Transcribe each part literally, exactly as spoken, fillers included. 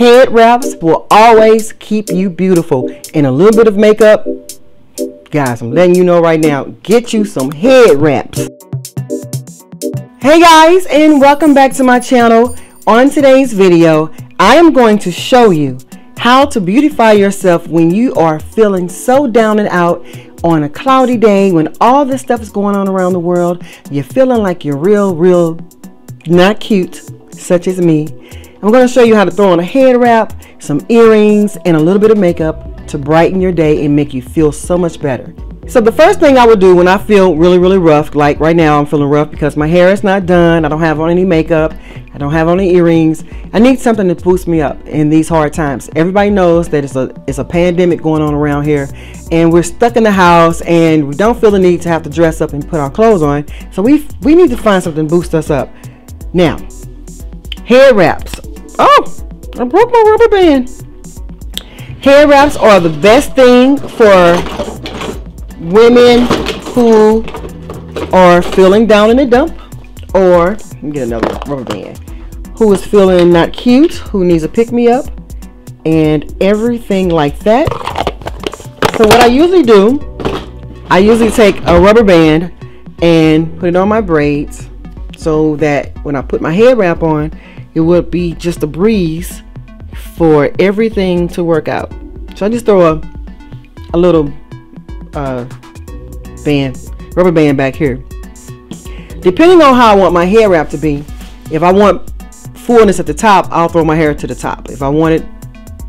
Head wraps will always keep you beautiful. And a little bit of makeup, guys, I'm letting you know right now, get you some head wraps. Hey guys, and welcome back to my channel. On today's video, I am going to show you how to beautify yourself when you are feeling so down and out on a cloudy day, when all this stuff is going on around the world. You're feeling like you're real, real not cute, such as me. I'm going to show you how to throw on a head wrap, some earrings, and a little bit of makeup to brighten your day and make you feel so much better. So the first thing I will do when I feel really, really rough, like right now I'm feeling rough because my hair is not done, I don't have on any makeup, I don't have on any earrings, I need something to boost me up in these hard times. Everybody knows that it's a, it's a pandemic going on around here, and we're stuck in the house, and we don't feel the need to have to dress up and put our clothes on, so we, we need to find something to boost us up. Now, hair wraps. Oh, I broke my rubber band. Hair wraps are the best thing for women who are feeling down in the dump, or let me get another rubber band, who is feeling not cute, who needs a pick-me-up and everything like that. So what I usually do, I usually take a rubber band and put it on my braids so that when I put my head wrap on, it would be just a breeze for everything to work out. So I just throw a, a little uh band rubber band back here, depending on how I want my hair wrap to be. If I want fullness at the top, I'll throw my hair to the top. If I want it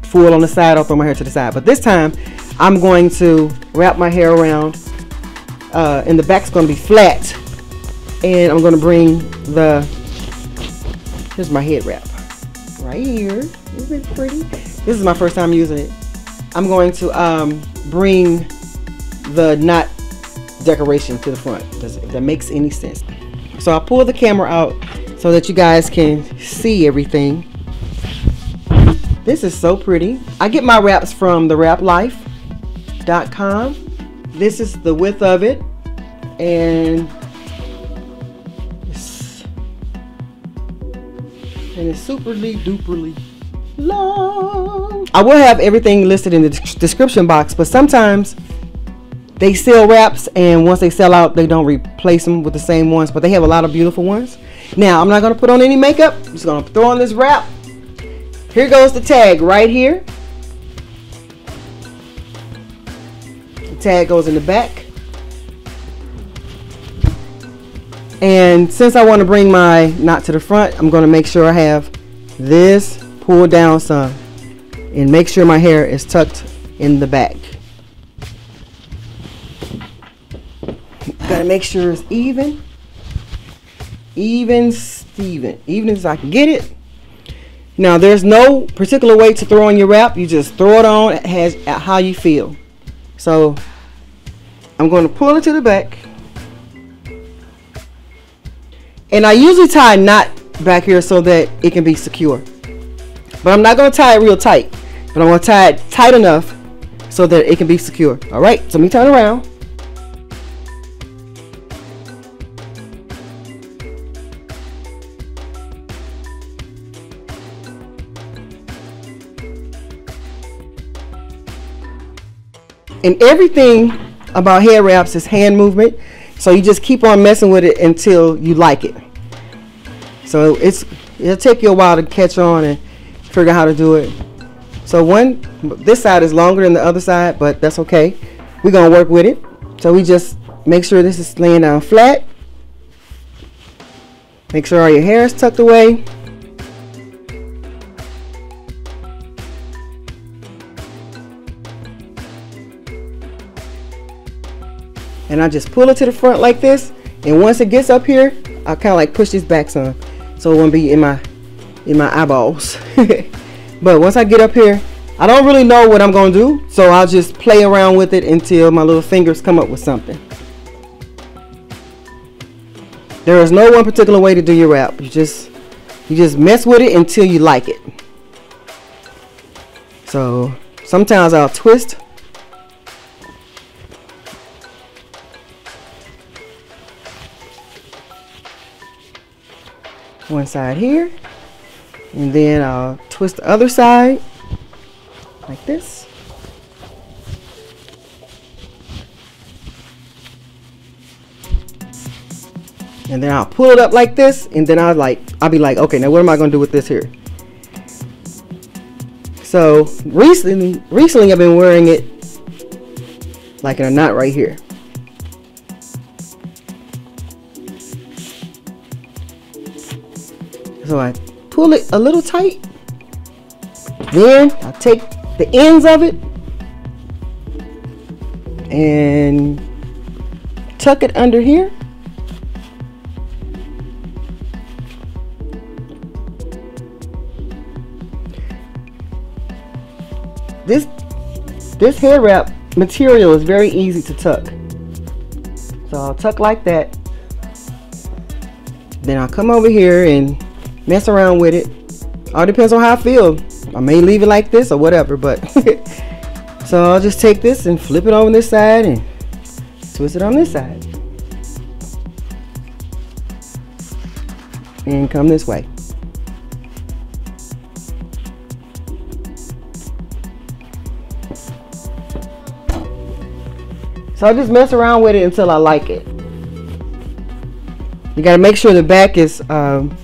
full on the side, I'll throw my hair to the side. But this time I'm going to wrap my hair around, uh and the back's going to be flat, and I'm going to bring the, here's my head wrap right here. Isn't it pretty? This is my first time using it. I'm going to um bring the knot decoration to the front. Does it, that makes any sense? So I pull the camera out so that you guys can see everything. This is so pretty. I get my wraps from the wrap life dot com. This is the width of it, and it's, and it's superly duperly long. I will have everything listed in the description box, but sometimes they sell wraps, and once they sell out, they don't replace them with the same ones, but they have a lot of beautiful ones. Now, I'm not going to put on any makeup. I'm just going to throw on this wrap. Here goes the tag right here. The tag goes in the back. And since I want to bring my knot to the front, I'm going to make sure I have this pulled down some and make sure my hair is tucked in the back. Gotta make sure it's even, even Steven, even as I can get it. Now, there's no particular way to throw on your wrap. You just throw it on it has how you feel. So I'm going to pull it to the back, and I usually tie a knot back here so that it can be secure, but I'm not going to tie it real tight, but I'm going to tie it tight enough so that it can be secure. All right, so let me turn around. And everything about hair wraps is hand movement, so you just keep on messing with it until you like it. So it's, it'll take you a while to catch on and figure out how to do it. So one, this side is longer than the other side, but that's okay. We're gonna work with it. So we just make sure this is laying down flat. Make sure all your hair is tucked away. And I just pull it to the front like this, and once it gets up here, I kind of like push this back some, so it won't be in my in my eyeballs. But once I get up here, I don't really know what I'm gonna do, so I'll just play around with it until my little fingers come up with something. There is no one particular way to do your wrap. You just you just mess with it until you like it. So sometimes I'll twist. One side here, And then I'll twist the other side like this. And then I'll pull it up like this, and then I'll like, I'll be like, okay, now what am I gonna do with this here? So recently, recently I've been wearing it like in a knot right here. So I pull it a little tight, then I take the ends of it and tuck it under here. This this hair wrap material is very easy to tuck. So I'll tuck like that. Then I'll come over here and mess around with it. All depends on how I feel. I may leave it like this or whatever, but so I'll just take this and flip it on this side and twist it on this side and come this way. So I'll just mess around with it until I like it. You gotta make sure the back is um,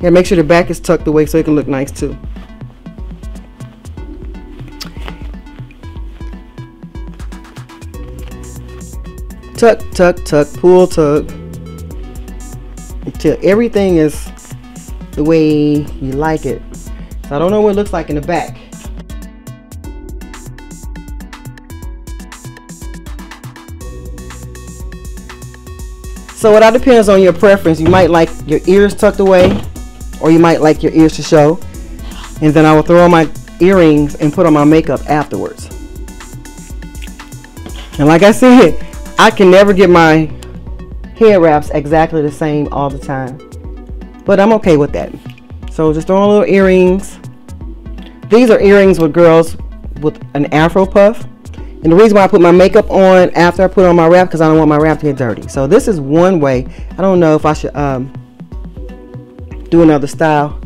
Yeah, make sure the back is tucked away so it can look nice too. Tuck, tuck, tuck, pull, tuck. Until everything is the way you like it. So I don't know what it looks like in the back. So it all depends on your preference. You might like your ears tucked away, or you might like your ears to show. And then I will throw on my earrings and put on my makeup afterwards. And like I said, I can never get my hair wraps exactly the same all the time, but I'm okay with that. So just throw on little earrings. These are earrings with girls with an afro puff. And the reason why I put my makeup on after I put on my wrap, because I don't want my wrap to get dirty. So this is one way. I don't know if I should um, do another style.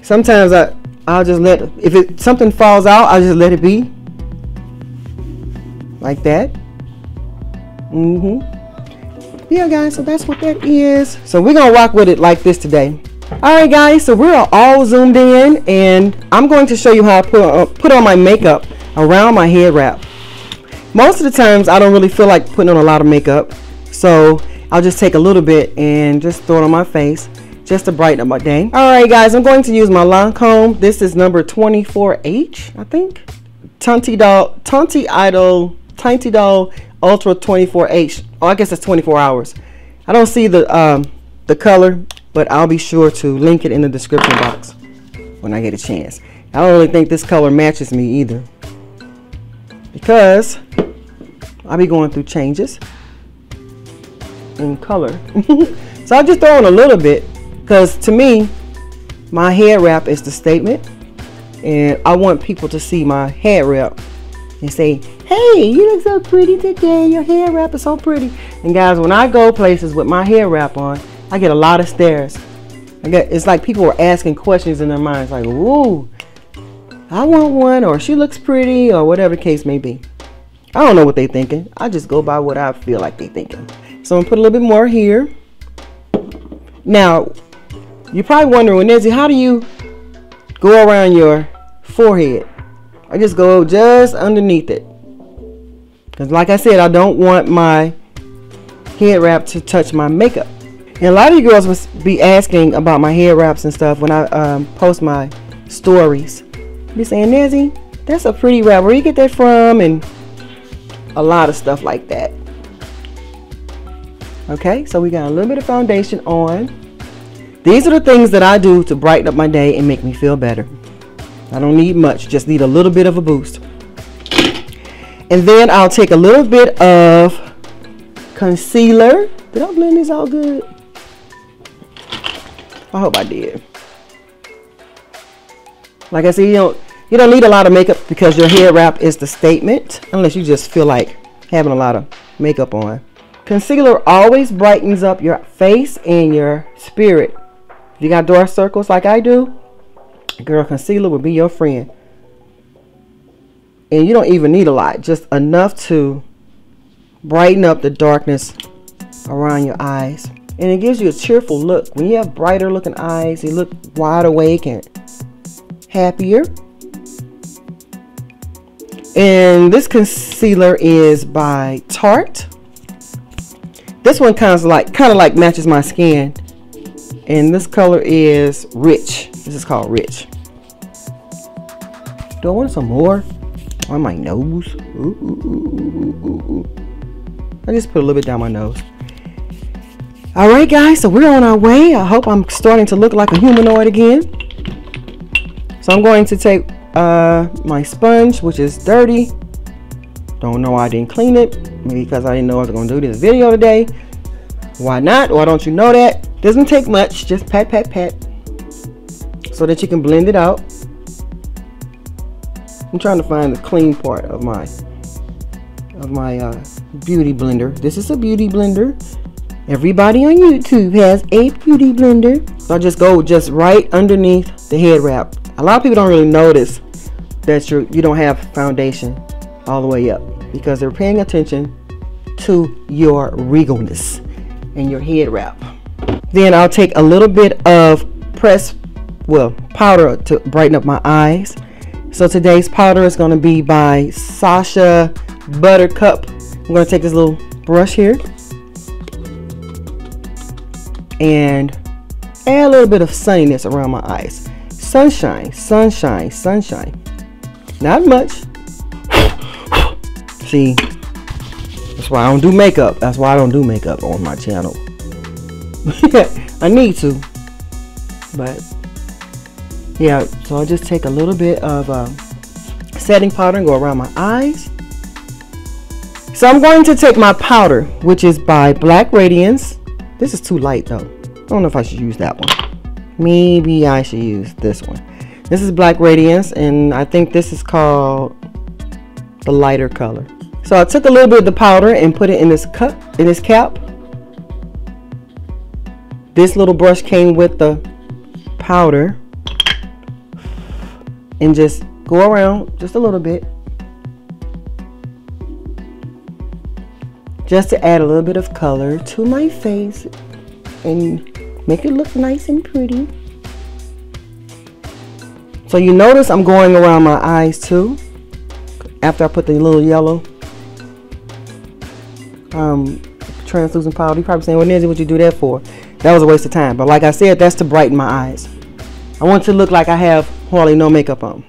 Sometimes I, I'll just let, if it, something falls out, I'll just let it be. Like that. Mm-hmm. Yeah, guys, so that's what that is. So we're going to rock with it like this today. Alright, guys, so we're all zoomed in. And I'm going to show you how I put on, put on my makeup around my head wrap. Most of the times I don't really feel like putting on a lot of makeup, so I'll just take a little bit and just throw it on my face just to brighten up my day. Alright guys, I'm going to use my Lancome. This is number twenty-four H, I think. Teint Idole, Teint Idole, Teint Idole Ultra twenty-four H. Oh, I guess that's twenty-four hours. I don't see the um, the color, but I'll be sure to link it in the description box when I get a chance. I don't really think this color matches me either, because I'll be going through changes in color. So I'll just throw in a little bit, because to me my hair wrap is the statement, and I want people to see my hair wrap and say, hey, you look so pretty today, your hair wrap is so pretty. And guys, when I go places with my hair wrap on, I get a lot of stares. I get, it's like people were asking questions in their minds like, whoa, I want one, or she looks pretty, or whatever the case may be. I don't know what they're thinking. I just go by what I feel like they're thinking. So I'm gonna put a little bit more here. Now, you're probably wondering, well, Nancy, how do you go around your forehead? I just go just underneath it. Because like I said, I don't want my head wrap to touch my makeup. And a lot of you girls will be asking about my head wraps and stuff when I um, post my stories. Be saying, Nancy, that's a pretty wrap, where you get that from, and a lot of stuff like that. Okay, so we got a little bit of foundation on. These are the things that I do to brighten up my day and make me feel better. I don't need much, just need a little bit of a boost. And then I'll take a little bit of concealer. Did I blend this all good? I hope I did. Like I said, you don't, you don't need a lot of makeup, because your hair wrap is the statement, unless you just feel like having a lot of makeup on. Concealer always brightens up your face and your spirit. You got dark circles like I do, girl, concealer will be your friend. And you don't even need a lot, just enough to brighten up the darkness around your eyes. And it gives you a cheerful look. When you have brighter looking eyes, you look wide awake and happier. And this concealer is by Tarte. This one kind of like kind of like matches my skin. And this color is Rich. This is called Rich. Do I want some more on my nose? Ooh, ooh, ooh, ooh, ooh. I just put a little bit down my nose. All right, guys, so we're on our way. I hope I'm starting to look like a humanoid again. So I'm going to take uh, my sponge, which is dirty. Don't know why I didn't clean it. Maybe because I didn't know I was going to do this video today. Why not? Why don't you know that? Doesn't take much, just pat, pat, pat, so that you can blend it out. I'm trying to find the clean part of my of my uh, beauty blender. This is a beauty blender. Everybody on YouTube has a beauty blender. So I just go just right underneath the head wrap. A lot of people don't really notice that you you don't have foundation all the way up because they're paying attention to your regalness and your head wrap. Then I'll take a little bit of pressed, well, powder to brighten up my eyes. So today's powder is going to be by Sasha Buttercup. I'm going to take this little brush here and add a little bit of sunniness around my eyes. Sunshine, sunshine, sunshine. Not much. See, that's why I don't do makeup. That's why I don't do makeup on my channel. I need to, but yeah, so I'll just take a little bit of uh, setting powder and go around my eyes. So I'm going to take my powder, which is by Black Radiance. This is too light though. I don't know if I should use that one. Maybe I should use this one. This is Black Radiance, and I think this is called the lighter color. So I took a little bit of the powder and put it in this cup, in this cap. This little brush came with the powder, and just go around just a little bit, just to add a little bit of color to my face and make it look nice and pretty. So you notice I'm going around my eyes too after I put the little yellow um, translucent powder. You're probably saying, well, Nancy, what'd you do that for? That was a waste of time, but like I said, that's to brighten my eyes. I want to look like I have hardly no makeup on.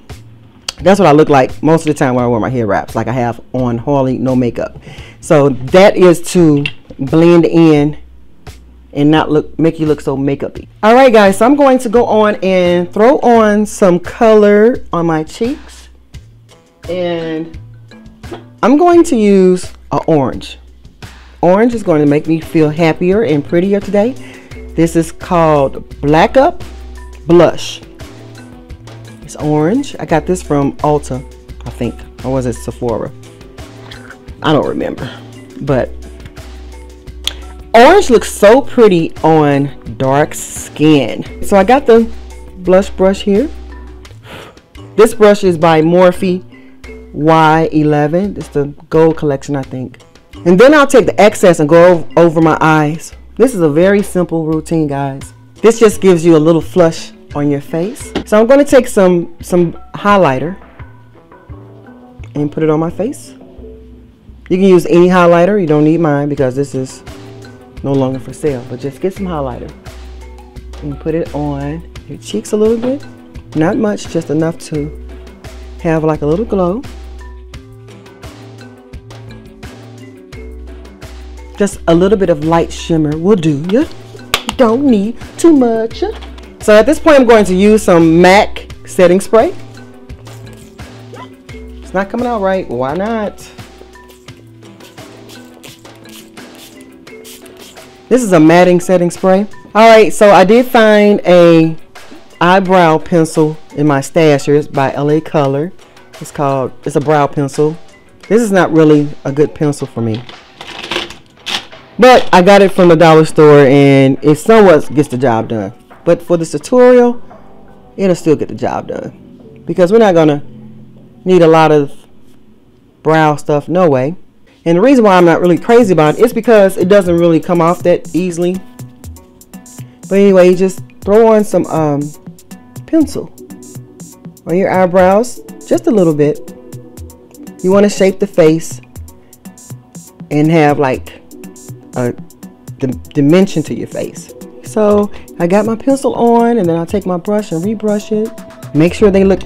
That's what I look like most of the time when I wear my hair wraps, like I have on hardly no makeup. So that is to blend in and not look, make you look so makeup-y. All right, guys, so I'm going to go on and throw on some color on my cheeks, and I'm going to use an orange. Orange is going to make me feel happier and prettier today. This is called Black Up Blush. It's orange. I got this from Ulta, I think. Or was it Sephora? I don't remember. But orange looks so pretty on dark skin. So I got the blush brush here. This brush is by Morphe Y eleven. It's the gold collection, I think. And then I'll take the excess and go over my eyes. This is a very simple routine, guys. This just gives you a little flush on your face. So I'm going to take some, some highlighter and put it on my face. You can use any highlighter. You don't need mine because this is no longer for sale. But just get some highlighter and put it on your cheeks a little bit. Not much, just enough to have like a little glow. Just a little bit of light shimmer will do ya. Don't need too much. So at this point, I'm going to use some MAC setting spray. It's not coming out right. Why not? This is a matting setting spray. All right, so I did find a eyebrow pencil in my stash here. It's by L A Color. It's called, it's a brow pencil. This is not really a good pencil for me. But I got it from the dollar store, and it somewhat gets the job done. But for this tutorial, it'll still get the job done, because we're not gonna need a lot of brow stuff, no way. And the reason why I'm not really crazy about it is because it doesn't really come off that easily. But anyway, you just throw on some um, pencil on your eyebrows, just a little bit. You want to shape the face and have like a dim dimension to your face. So I got my pencil on, and then I'll take my brush and rebrush it. Make sure they look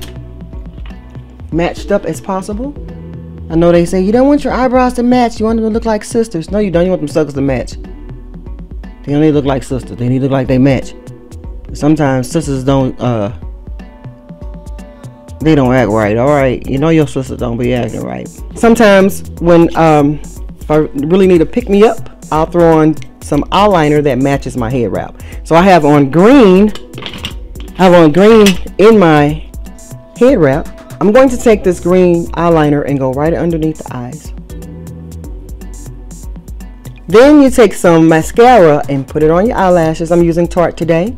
matched up as possible. I know they say you don't want your eyebrows to match, you want them to look like sisters. No, you don't. You want them suckers to match. They don't need to look like sisters. They need to look like they match. Sometimes sisters don't, uh, they don't act right, all right? You know your sisters don't be acting right. Sometimes when, um, if I really need to pick me up, I'll throw on some eyeliner that matches my head wrap. So I have on green, I have on green in my head wrap. I'm going to take this green eyeliner and go right underneath the eyes. Then you take some mascara and put it on your eyelashes. I'm using Tarte today.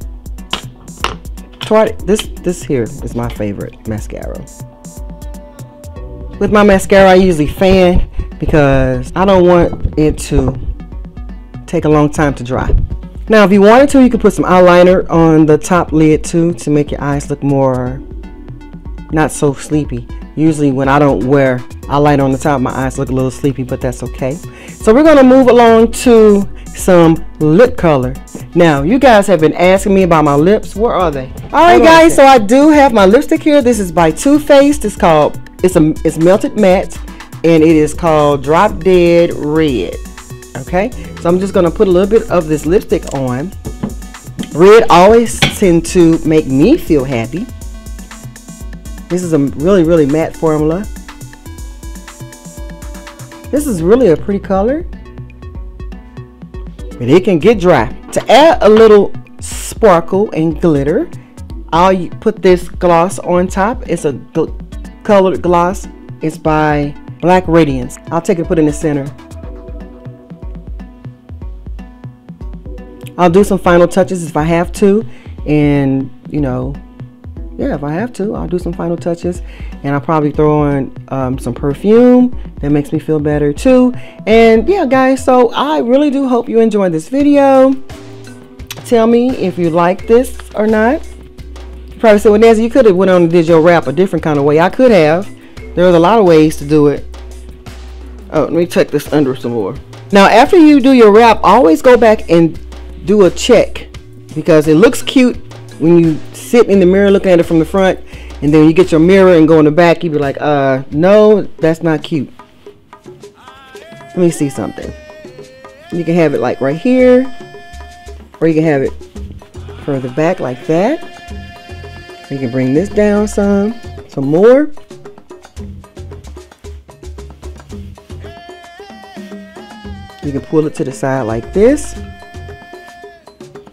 Tarte, this, this here is my favorite mascara. With my mascara, I usually fan because I don't want it to take a long time to dry. Now, if you wanted to, you could put some eyeliner on the top lid too to make your eyes look more not so sleepy. Usually when I don't wear eyeliner on the top, my eyes look a little sleepy, but that's okay. So we're going to move along to some lip color. Now, you guys have been asking me about my lips. Where are they? All right, guys, so I do have my lipstick here. This is by Too Faced. It's called, it's a, it's Melted Matte, and it is called Drop Dead Red. Okay, so I'm just going to put a little bit of this lipstick on. Red always tend to make me feel happy. This is a really, really matte formula. This is really a pretty color, but it can get dry. To add a little sparkle and glitter, I'll put this gloss on top. It's a gl- colored gloss. It's by Black Radiance. I'll take it, put it in the center. I'll do some final touches if I have to, and you know, yeah, if I have to, I'll do some final touches, and I'll probably throw on um, some perfume that makes me feel better too. And yeah, guys, so I really do hope you enjoyed this video. Tell me if you like this or not. You probably said, well, Nancy, you could have went on and did your wrap a different kind of way. I could have. There's a lot of ways to do it. Oh, let me check this under some more. Now, after you do your wrap, always go back and do a check, because it looks cute when you sit in the mirror looking at it from the front, and then you get your mirror and go in the back, you'd be like, uh no, that's not cute. Let me see something. You can have it like right here, or you can have it further back like that. You can bring this down some some more. You can pull it to the side like this.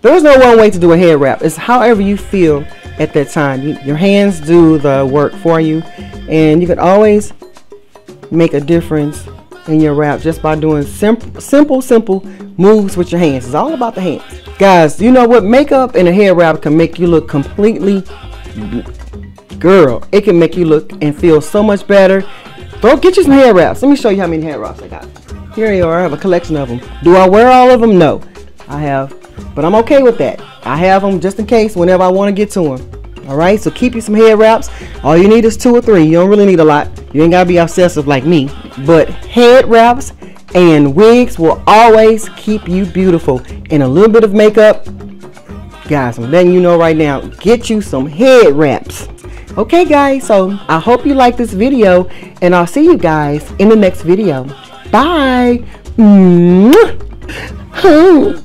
There's no one way to do a hair wrap. It's however you feel at that time. You, your hands do the work for you, and you can always make a difference in your wrap just by doing simple, simple, simple moves with your hands. It's all about the hands. Guys, you know what? Makeup and a hair wrap can make you look completely, girl, it can make you look and feel so much better. Go get you some hair wraps. Let me show you how many hair wraps I got. Here you are. I have a collection of them. Do I wear all of them? No, I have. But I'm okay with that. I have them just in case whenever I want to get to them. All right, so keep you some hair wraps. All you need is two or three. You don't really need a lot. You ain't got to be obsessive like me. But head wraps and wigs will always keep you beautiful. And a little bit of makeup. Guys, I'm letting you know right now, get you some head wraps. Okay, guys, so I hope you like this video. And I'll see you guys in the next video. Bye. Mm-hmm.